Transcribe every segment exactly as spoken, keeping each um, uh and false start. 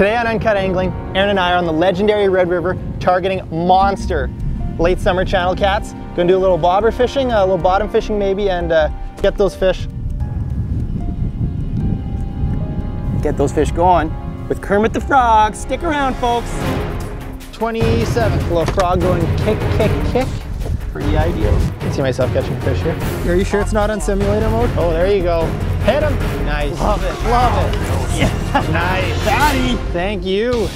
Today on Uncut Angling, Aaron and I are on the legendary Red River targeting monster late summer channel cats. Gonna do a little bobber fishing, a little bottom fishing maybe, and uh, get those fish. Get those fish going with Kermit the Frog. Stick around, folks. twenty-seven, a little frog going kick, kick, kick. Pretty ideal. I can see myself catching fish here. Are you sure it's not on simulator mode? Oh, there you go. Hit him. Nice. Love it, love it. Yeah. Nice. Daddy. Thank you.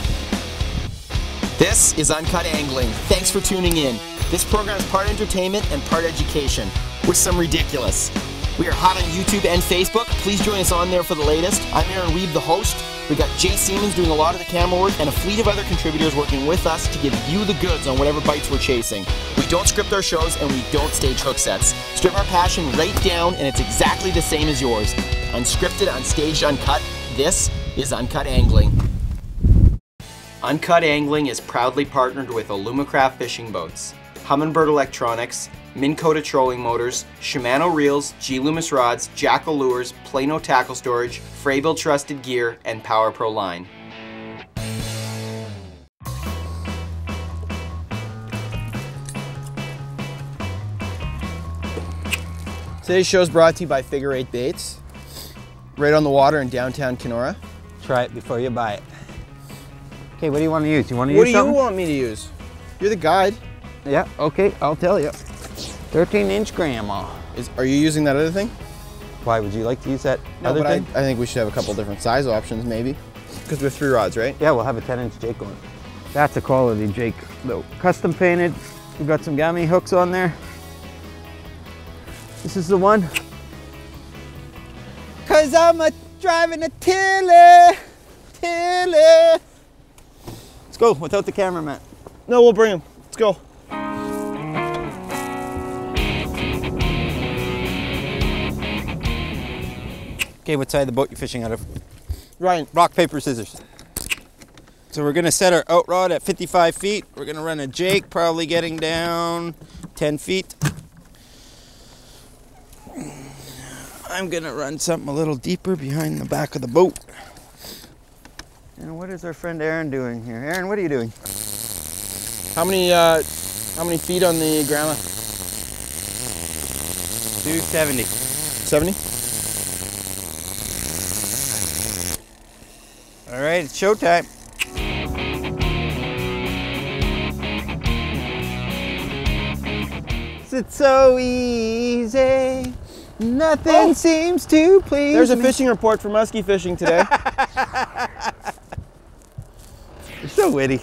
This is Uncut Angling. Thanks for tuning in. This program is part entertainment and part education, with some ridiculous. We are hot on YouTube and Facebook. Please join us on there for the latest. I'm Aaron Wiebe, the host. We got Jay Siemens doing a lot of the camera work and a fleet of other contributors working with us to give you the goods on whatever bites we're chasing. We don't script our shows and we don't stage hook sets. Strip our passion right down and it's exactly the same as yours. Unscripted, unstaged, uncut. This is Uncut Angling. Uncut Angling is proudly partnered with Alumacraft fishing boats, Humminbird electronics, Minn Kota trolling motors, Shimano reels, G Loomis rods, Jackal lures, Plano tackle storage, Frabill trusted gear, and Power Pro line. Today's show is brought to you by Figure Eight Baits, right on the water in downtown Kenora. Try it before you buy it. Okay, what do you want to use? You want to use something? What do you want me to use? You're the guide. Yeah, okay, I'll tell you. thirteen inch grandma. Is, are you using that other thing? Why, would you like to use that no, other but thing? I, I think we should have a couple different size options maybe, because we have three rods, right? Yeah, we'll have a ten inch Jake on. That's a quality Jake, though. Custom painted, we've got some gummy hooks on there. This is the one. Cause I'm a driving a tiller, tiller. Let's go without the cameraman. No, we'll bring him. Let's go. Okay, what side of the boat you're fishing out of? Ryan, rock, paper, scissors. So we're gonna set our out rod at fifty-five feet. We're gonna run a Jake, probably getting down ten feet. I'm gonna run something a little deeper behind the back of the boat. And what is our friend Aaron doing here? Aaron, what are you doing? How many uh, how many feet on the grandma? two seventy. seventy? All right, it's showtime. It's so easy. Nothing oh. seems to please There's a me. Fishing report for muskie fishing today. You're so witty.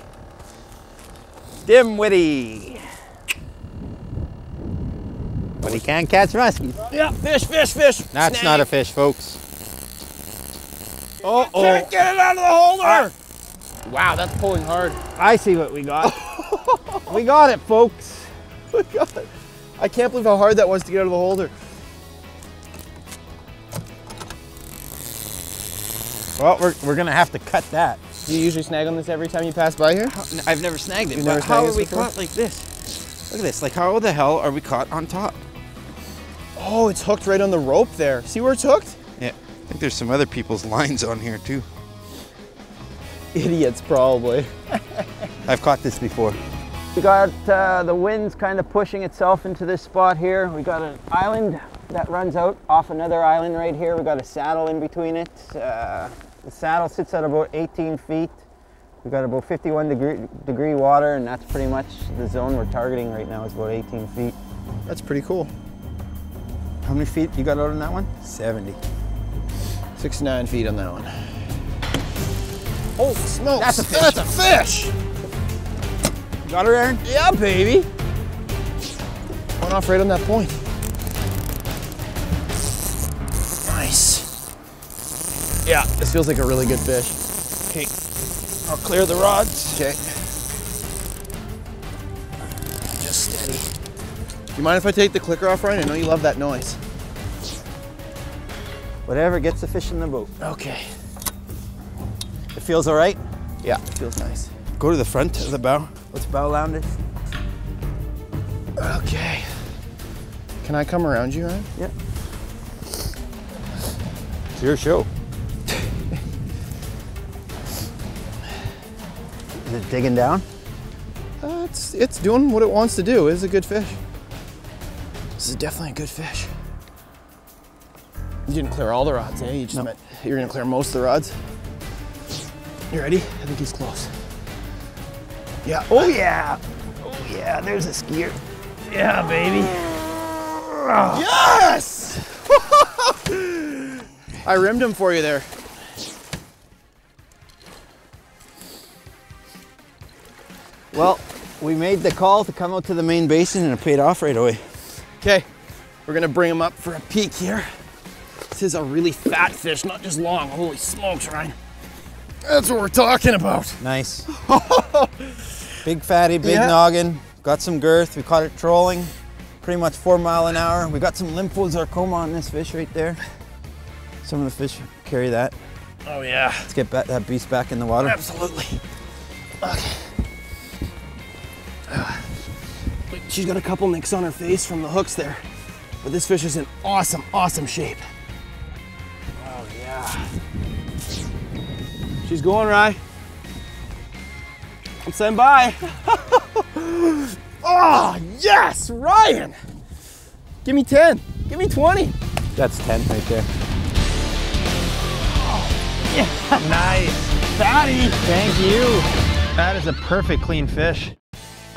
Dim witty. But he can catch muskies. Yeah, fish, fish, fish. That's Snag. Not a fish, folks. Uh oh. Can't get it out of the holder. Ah. Wow, that's pulling hard. I see what we got. We got it, folks. We got it. I can't believe how hard that was to get out of the holder. Well, we're, we're gonna have to cut that. Do you usually snag on this every time you pass by here? I've never snagged it, You've but never how are we before? Caught like this? Look at this, like how the hell are we caught on top? Oh, it's hooked right on the rope there. See where it's hooked? Yeah, I think there's some other people's lines on here too. Idiots, probably. I've caught this before. We got uh, the wind's kind of pushing itself into this spot here. We got an island that runs out off another island right here. We got a saddle in between it. Uh, The saddle sits at about eighteen feet. We've got about fifty-one degree water, and that's pretty much the zone we're targeting right now, is about eighteen feet. That's pretty cool. How many feet you got out on that one? seventy. sixty-nine feet on that one. Holy smokes, that's a fish. That's a fish. Got her, Aaron? Yeah, baby. Went off right on that point. Nice. Yeah, this feels like a really good fish. Okay, I'll clear the rods. Okay. Just steady. Do you mind if I take the clicker off, Ryan? I know you love that noise. Whatever gets the fish in the boat. Okay. It feels all right? Yeah, it feels nice. Go to the front of the bow. Let's bow lounge it. Okay. Can I come around you, Ryan? Yeah. It's your show. Is it digging down? Uh, it's, it's doing what it wants to do. It is a good fish. This is definitely a good fish. You didn't clear all the rods, eh? You just nope. meant you're gonna clear most of the rods. You ready? I think he's close. Yeah. Oh yeah. Oh yeah. There's a skier. Yeah, baby. Yes. I rimmed him for you there. Well, we made the call to come out to the main basin and it paid off right away. Okay, we're gonna bring him up for a peek here. This is a really fat fish, not just long. Holy smokes, Ryan. That's what we're talking about. Nice. Big fatty, big yeah. noggin. Got some girth. We caught it trolling. Pretty much four mile an hour. We got some lymphosarcoma on this fish right there. Some of the fish carry that. Oh yeah. Let's get back, that beast back in the water. Absolutely. Okay. Uh, she's got a couple nicks on her face from the hooks there. But this fish is in awesome, awesome shape. Oh yeah. She's going, Rye. I'm saying bye. Oh, yes, Ryan. Give me ten, give me twenty. That's ten right there. Oh, yeah. Nice. Fatty. Thank you. That is a perfect clean fish.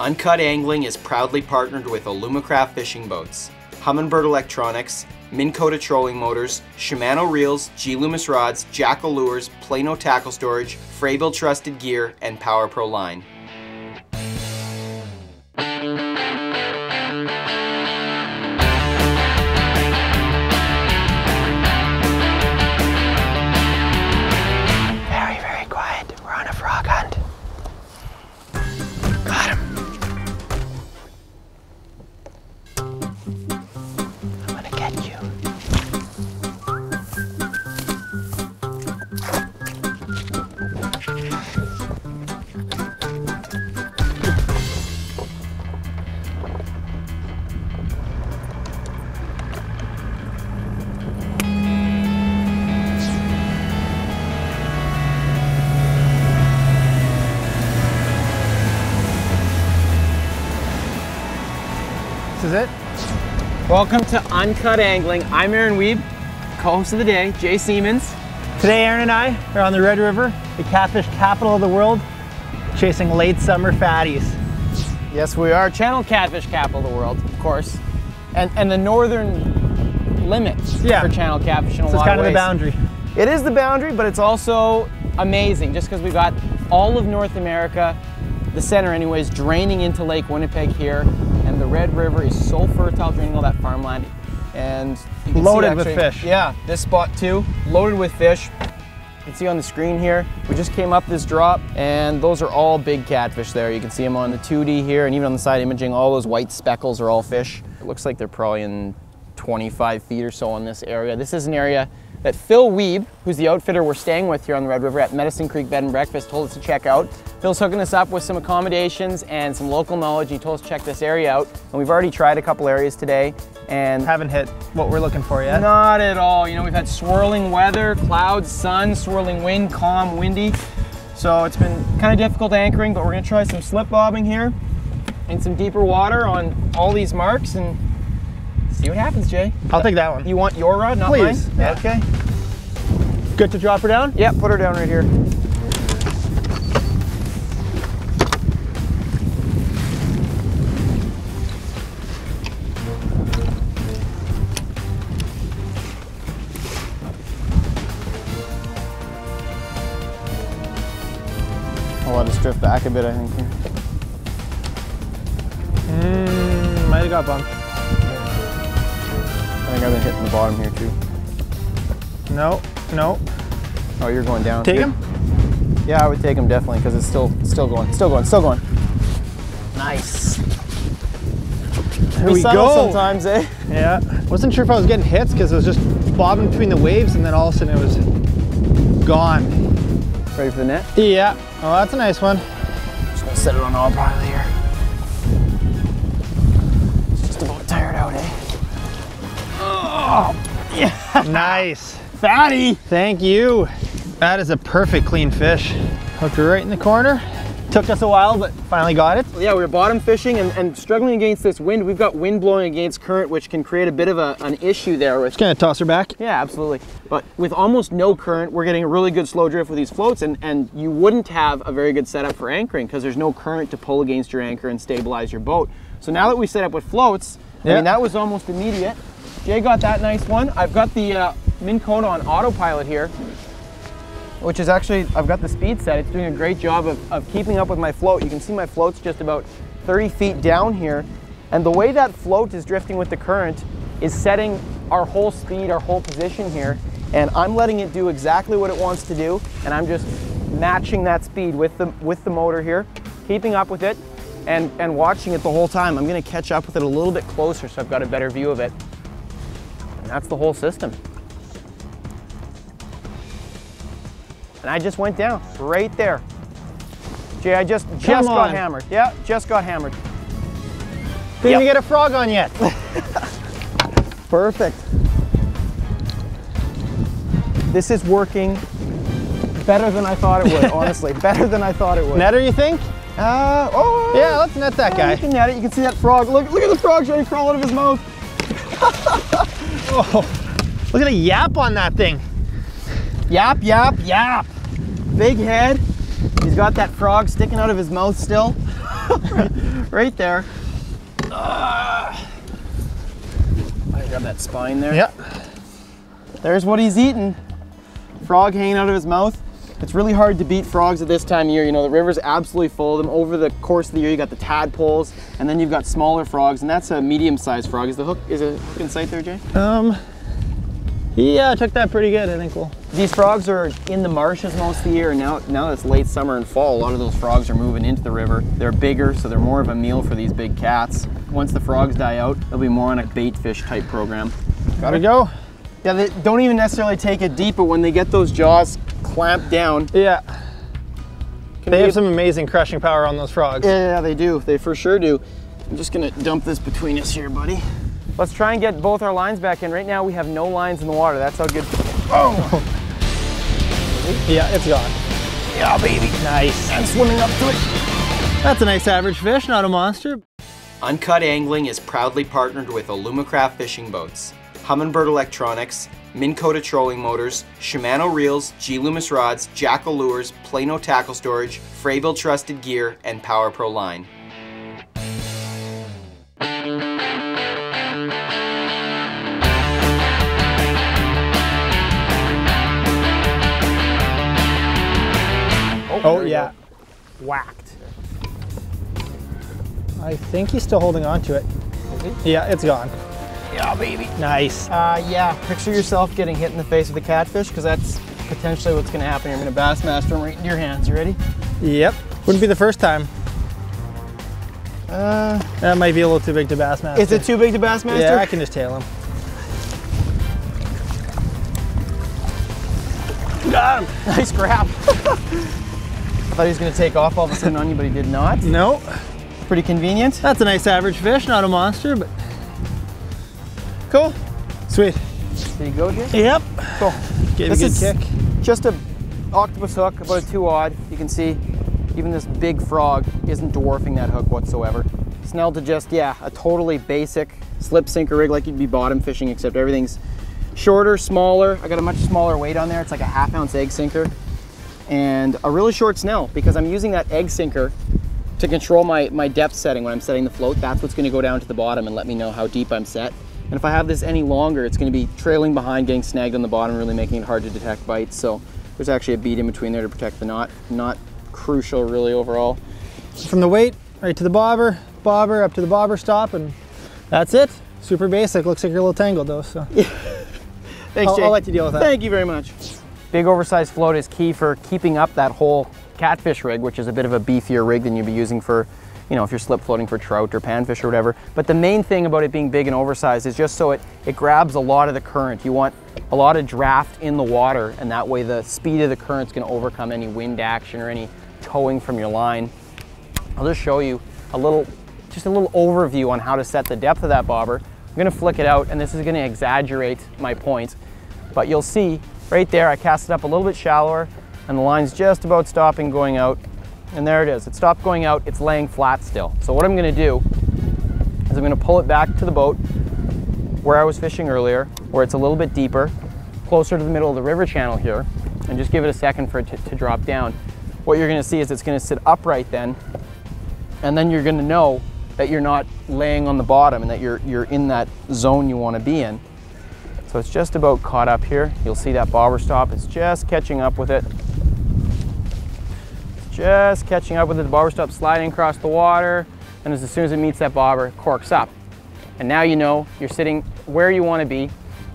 Uncut Angling is proudly partnered with Alumacraft Fishing Boats, Humminbird Electronics, Minn Kota Trolling Motors, Shimano Reels, G Loomis Rods, Jackal Lures, Plano Tackle Storage, Frabill Trusted Gear, and Power Pro Line. Very, very quiet. We're on a frog hunt. Got him. Welcome to Uncut Angling. I'm Aaron Wiebe, co-host of the day, Jay Siemens. Today, Aaron and I are on the Red River, the catfish capital of the world, chasing late summer fatties. Yes, we are. Channel Catfish capital of the world, of course. And and the northern limits yeah. for Channel Catfish in a so lot of ways. It's kind of the boundary. It is the boundary, but it's also amazing, just because we've got all of North America, the center anyways, draining into Lake Winnipeg here. And the Red River is so fertile, draining all that farmland, and you can loaded see actually, with fish. Yeah, this spot too, loaded with fish. You can see on the screen here, we just came up this drop, and those are all big catfish there. You can see them on the two D here, and even on the side imaging, all those white speckles are all fish. It looks like they're probably in twenty-five feet or so in this area. This is an area that Phil Wiebe, who's the outfitter we're staying with here on the Red River at Medicine Creek Bed and Breakfast, told us to check out. Phil's hooking us up with some accommodations and some local knowledge. He told us to check this area out, and we've already tried a couple areas today, and haven't hit what we're looking for yet. Not at all. You know, we've had swirling weather, clouds, sun, swirling wind, calm, windy. So it's been kind of difficult anchoring, but we're gonna try some slip bobbing here and some deeper water on all these marks and see what happens, Jay. I'll take that one. You want your rod, not Please. mine? Yeah. Okay. Good to drop her down? Yeah, put her down right here. I'll let us drift back a bit, I think, here. Mm, might have got bumped. I think I've been hitting the bottom here too. No, no. Oh, you're going down. Take him? Yeah, I would take him definitely because it's still, still going, still going, still going. Nice. Here we, we go. Sometimes, eh? Yeah. Wasn't sure if I was getting hits because it was just bobbing between the waves, and then all of a sudden it was gone. Ready for the net? Yeah. Oh, that's a nice one. I'm just gonna set it on all pile here. It's just about tired out, eh? Oh, yeah. Nice. Fatty. Thank you. That is a perfect clean fish. Hooked her right in the corner. Took us a while, but finally got it. Yeah, we were bottom fishing and, and struggling against this wind. We've got wind blowing against current, which can create a bit of a, an issue there. With, just gonna toss her back. Yeah, absolutely. But with almost no current, we're getting a really good slow drift with these floats, and, and you wouldn't have a very good setup for anchoring because there's no current to pull against your anchor and stabilize your boat. So now that we set up with floats, yeah. I mean, that was almost immediate. Jay got that nice one. I've got the uh, Minn Kota on autopilot here, which is actually, I've got the speed set. It's doing a great job of, of keeping up with my float. You can see my float's just about thirty feet down here. And the way that float is drifting with the current is setting our whole speed, our whole position here. And I'm letting it do exactly what it wants to do. And I'm just matching that speed with the, with the motor here, keeping up with it and, and watching it the whole time. I'm gonna catch up with it a little bit closer so I've got a better view of it. And that's the whole system. And I just went down right there. Jay, I just just got hammered. Yeah, just got hammered. Didn't even get a frog on yet. Perfect. This is working better than I thought it would, honestly. Better than I thought it would. Netter, you think? Uh, oh. Yeah, let's net that oh, guy. You can net it. You can see that frog. Look, look at the frog trying to crawl out of his mouth. Oh, look at the yap on that thing. Yap, yap, yap. Big head. He's got that frog sticking out of his mouth still. right, right there. Uh, I grab that spine there. Yep. There's what he's eating. Frog hanging out of his mouth. It's really hard to beat frogs at this time of year. You know, the river's absolutely full of them. Over the course of the year, you got the tadpoles, and then you've got smaller frogs, and that's a medium-sized frog. Is the hook, is it in sight there, Jay? Um. Yeah, I took that pretty good, I think. Well, these frogs are in the marshes most of the year, and now, now that it's late summer and fall, a lot of those frogs are moving into the river. They're bigger, so they're more of a meal for these big cats. Once the frogs die out, they'll be more on a bait fish type program. Gotta go. Yeah, they don't even necessarily take it deep, but when they get those jaws clamped down. Yeah. They have some amazing crushing power on those frogs. Yeah, they do. They for sure do. I'm just gonna dump this between us here, buddy. Let's try and get both our lines back in. Right now we have no lines in the water. That's how good. Oh! Yeah, it's gone. Yeah, baby. Nice. I'm swimming up to it. That's a nice average fish, not a monster. Uncut Angling is proudly partnered with Alumacraft fishing boats, Humminbird electronics, Minn Kota trolling motors, Shimano reels, G Loomis rods, Jackal lures, Plano tackle storage, Frabill trusted gear, and Power Pro line. Oh yeah, whacked. I think he's still holding on to it. Is he? Yeah, it's gone. Yeah, baby. Nice. Uh, yeah, picture yourself getting hit in the face with a catfish, because that's potentially what's going to happen. You're going to Bassmaster him right in your hands. You ready? Yep. Wouldn't be the first time. Uh, that might be a little too big to Bassmaster. Is it too big to Bassmaster? Yeah, I can just tail him. Got him. Nice grab. I thought he was going to take off all of a sudden on you, but he did not. No. Pretty convenient. That's a nice average fish, not a monster, but cool. Sweet. Did he go here? Yep. Cool. Gave a good kick. Just a octopus hook, about a two odd. You can see even this big frog isn't dwarfing that hook whatsoever. Snelled to just, yeah, a totally basic slip sinker rig like you'd be bottom fishing, except everything's shorter, smaller. I got a much smaller weight on there. It's like a half ounce egg sinker. And a really short snell, because I'm using that egg sinker to control my, my depth setting when I'm setting the float. That's what's going to go down to the bottom and let me know how deep I'm set. And if I have this any longer, it's going to be trailing behind, getting snagged on the bottom, really making it hard to detect bites. So there's actually a bead in between there to protect the knot. Not crucial really overall. From the weight right to the bobber, bobber up to the bobber stop, and that's it. Super basic. Looks like you're a little tangled though. So yeah. Thanks, I'll, Jake. I'll let you deal with that. Thank you very much. Big oversized float is key for keeping up that whole catfish rig, which is a bit of a beefier rig than you'd be using for, you know, if you're slip floating for trout or panfish or whatever. But the main thing about it being big and oversized is just so it, it grabs a lot of the current. You want a lot of draft in the water, and that way the speed of the current's gonna overcome any wind action or any towing from your line. I'll just show you a little, just a little overview on how to set the depth of that bobber. I'm gonna flick it out, and this is gonna exaggerate my point, but you'll see right there, I cast it up a little bit shallower, and the line's just about stopping going out. and there it is. It stopped going out, it's laying flat still. So what I'm gonna do is I'm gonna pull it back to the boat where I was fishing earlier, where it's a little bit deeper, closer to the middle of the river channel here, and just give it a second for it to, to drop down. What you're gonna see is it's gonna sit upright then, and then you're gonna know that you're not laying on the bottom and that you're, you're in that zone you wanna be in. So it's just about caught up here. You'll see that bobber stop is just catching up with it. Just catching up with it, the bobber stop sliding across the water, and as soon as it meets that bobber, it corks up. And now you know you're sitting where you wanna be,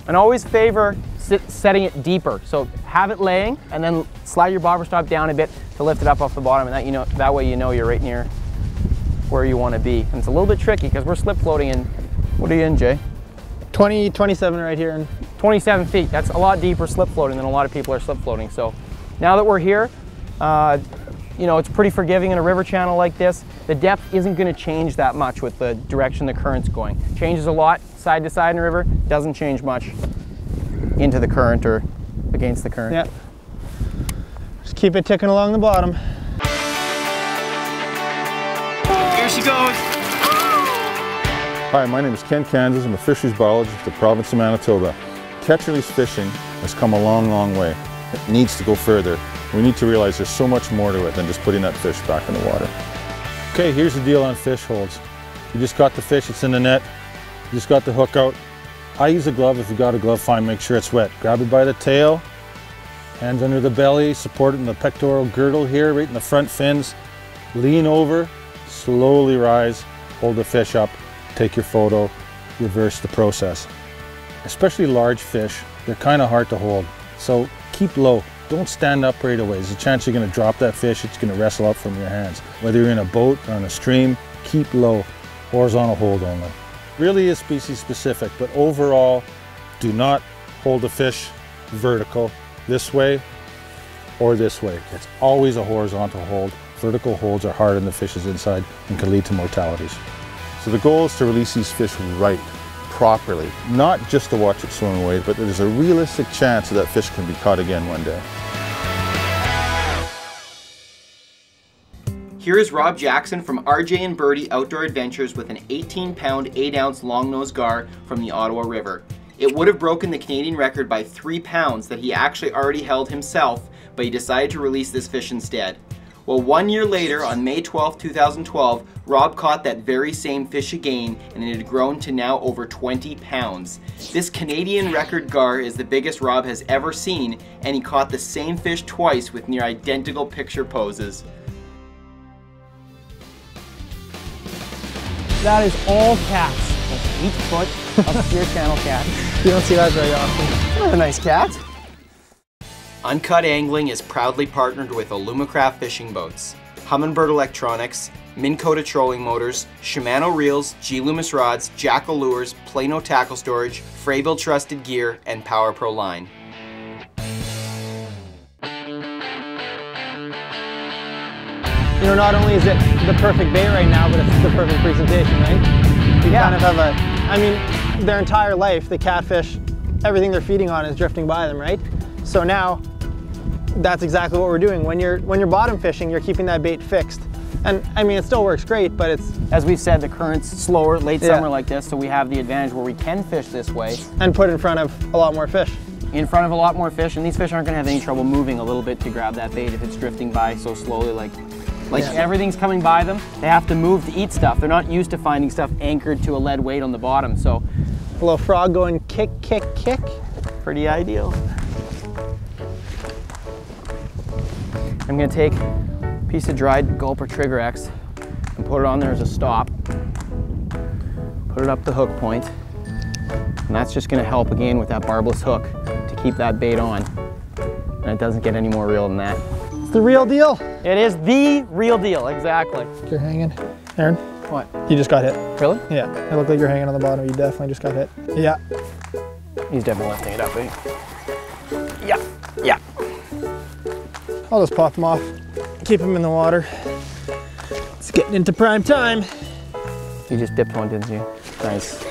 and always favor sit, setting it deeper. So have it laying and then slide your bobber stop down a bit to lift it up off the bottom, and that, you know, that way you know you're right near where you wanna be. And it's a little bit tricky because we're slip floating in, what are you in, Jay? twenty, twenty-seven right here. And twenty-seven feet, that's a lot deeper slip floating than a lot of people are slip floating. So now that we're here, uh, you know, it's pretty forgiving in a river channel like this. The depth isn't gonna change that much with the direction the current's going. Changes a lot side to side in the river, doesn't change much into the current or against the current. Yep. Just keep it ticking along the bottom. Here she goes. Hi, my name is Ken Kansas. I'm a fisheries biologist at the province of Manitoba. Catcherless fishing has come a long, long way. It needs to go further. We need to realize there's so much more to it than just putting that fish back in the water. Okay, here's the deal on fish holds. You just got the fish, it's in the net. You just got the hook out. I use a glove. If you got a glove, fine, make sure it's wet. Grab it by the tail, hands under the belly, support it in the pectoral girdle here, right in the front fins. Lean over, slowly rise, hold the fish up, take your photo, reverse the process. Especially large fish, they're kind of hard to hold. So keep low. Don't stand up right away. There's a chance you're gonna drop that fish, it's gonna wrestle up from your hands. Whether you're in a boat or on a stream, keep low, horizontal hold only. Really is species specific, but overall, do not hold the fish vertical this way or this way. It's always a horizontal hold. Vertical holds are hard on the fish's inside and can lead to mortalities. So the goal is to release these fish right, properly, not just to watch it swim away, but there's a realistic chance that that fish can be caught again one day. Here is Rob Jackson from R J and Birdie Outdoor Adventures with an eighteen pound, eight ounce longnose gar from the Ottawa River. It would have broken the Canadian record by three pounds that he actually already held himself, but he decided to release this fish instead. Well, one year later, on May twelfth, two thousand twelve, Rob caught that very same fish again, and it had grown to now over twenty pounds. This Canadian record gar is the biggest Rob has ever seen, and he caught the same fish twice with near identical picture poses. That is all cats. That's eight foot up to your channel cat. You don't see that very often. What a nice cat. Uncut Angling is proudly partnered with Alumacraft Fishing Boats, Humminbird Electronics, Minn Kota Trolling Motors, Shimano Reels, G Loomis Rods, Jackal Lures, Plano Tackle Storage, Frabill Trusted Gear, and Power Pro Line. You know, not only is it the perfect bait right now, but it's the perfect presentation, right? You yeah. kind of have a, I mean, their entire life, the catfish, everything they're feeding on is drifting by them, right? So now, that's exactly what we're doing. When you're, when you're bottom fishing, you're keeping that bait fixed. And I mean, it still works great, but it's... As we've said, the current's slower, late yeah. summer like this, so we have the advantage where we can fish this way. And put in front of a lot more fish. In front of a lot more fish, and these fish aren't gonna have any trouble moving a little bit to grab that bait if it's drifting by so slowly. Like, like yeah. everything's coming by them, they have to move to eat stuff. They're not used to finding stuff anchored to a lead weight on the bottom, so... A little frog going kick, kick, kick. Pretty ideal. I'm gonna take a piece of dried gulper Trigger X and put it on there as a stop. Put it up the hook point, and that's just gonna help again with that barbless hook to keep that bait on. And it doesn't get any more real than that. It's the real deal. It is the real deal, exactly. You're hanging, Aaron. What? You just got hit. Really? Yeah, it looked like you're hanging on the bottom. You definitely just got hit. Yeah. He's definitely lifting it up, eh? Yeah, yeah. I'll just pop them off, keep them in the water. It's getting into prime time. You just dipped one, didn't you? Nice.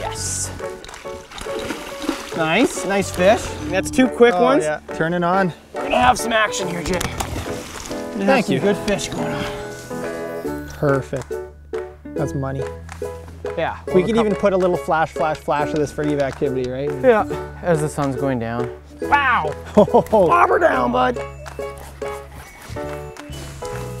Yes. Nice, nice fish. That's two quick oh, ones. Yeah. Turn it on. We're gonna have some action here, Jay. It Thank you. Good fish going on. Perfect. That's money. Yeah. We could even put a little flash, flash, flash of this for eve activity, right? Yeah. As the sun's going down. Wow! Bobber down, bud.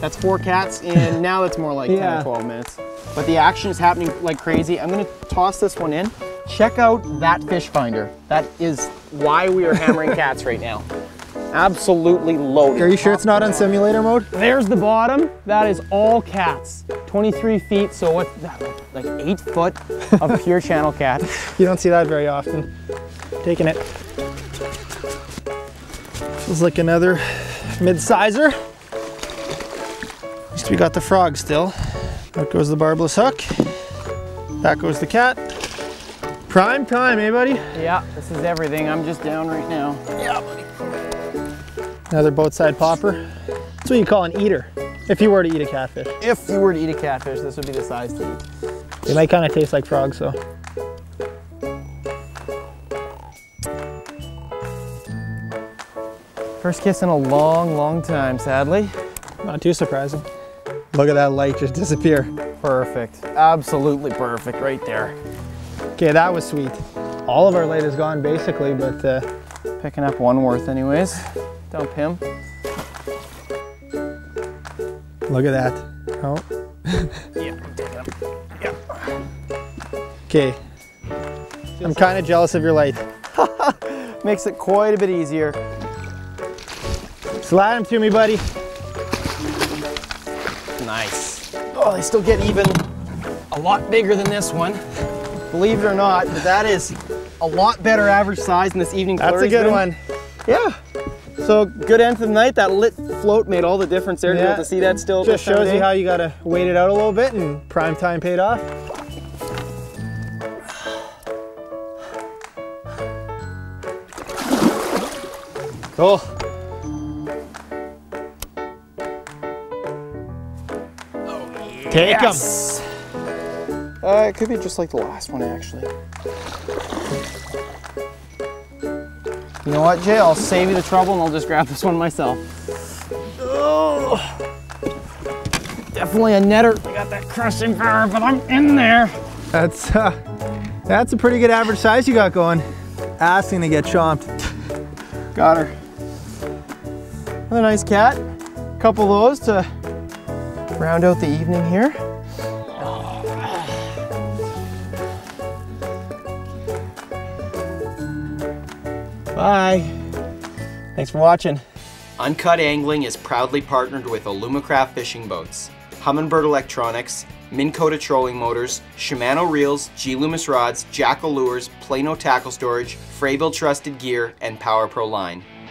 That's four cats, and now it's more like yeah. ten or twelve minutes. But the action is happening like crazy. I'm gonna toss this one in. Check out that fish finder. That is why we are hammering cats right now. Absolutely loaded. Are you sure it's not on simulator mode? There's the bottom. That is all cats. twenty-three feet, so what's that? Like eight foot of pure channel cat. You don't see that very often. Taking it. Feels like another mid-sizer. At least we got the frog still. Out goes the barbless hook. Back goes the cat. Prime time, eh, buddy? Yeah, this is everything. I'm just down right now. Yeah, buddy. Another boat side popper. That's what you call an eater, if you were to eat a catfish. If you were to eat a catfish, this would be the size to eat. They might kind of taste like frogs, though. First kiss in a long, long time, sadly. Not too surprising. Look at that light just disappear. Perfect. Absolutely perfect right there. Okay, that was sweet. All of our light is gone basically, but uh, picking up one worth anyways. Dump him. Look at that. Oh. Yeah, dig it up. Yeah. Okay. I'm kind of jealous of your light. Makes it quite a bit easier. Slide him to me, buddy. Nice. Oh, they still get even a lot bigger than this one. Believe it or not, but that is a lot better average size than this evening. That's a good one. Yeah. So good end to the night. That lit float made all the difference there. Yeah. To be able to see that still. Just shows you how you gotta wait it out a little bit, and prime time paid off. Cool. Take them. Yes. Uh, it could be just like the last one, actually. You know what, Jay? I'll save you the trouble, and I'll just grab this one myself. Oh, definitely a netter. I got that crushing power, but I'm in there. That's uh, that's a pretty good average size you got going. Asking to get chomped. Got her. Another nice cat. A couple of those to round out the evening here. Bye. Thanks for watching. Uncut Angling is proudly partnered with Alumacraft Fishing Boats, Humminbird Electronics, Minn Kota Trolling Motors, Shimano Reels, G Loomis Rods, Jackal Lures, Plano Tackle Storage, Frabill Trusted Gear, and Power Pro Line.